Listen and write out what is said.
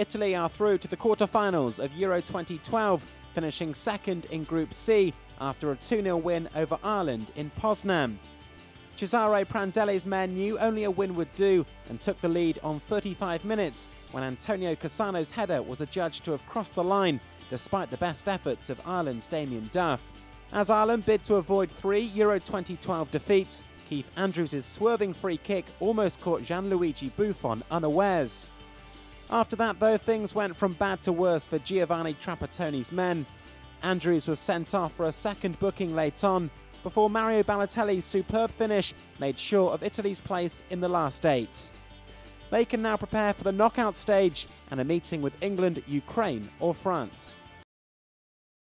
Italy are through to the quarterfinals of Euro 2012, finishing second in Group C after a 2-0 win over Ireland in Poznan. Cesare Prandelli's men knew only a win would do and took the lead on 35 minutes when Antonio Cassano's header was adjudged to have crossed the line, despite the best efforts of Ireland's Damien Duff. As Ireland bid to avoid three Euro 2012 defeats, Keith Andrews' swerving free kick almost caught Gianluigi Buffon unawares. After that, though, things went from bad to worse for Giovanni Trapattoni's men. Andrews was sent off for a second booking late on, before Mario Balotelli's superb finish made sure of Italy's place in the last eight. They can now prepare for the knockout stage and a meeting with England, Ukraine or France.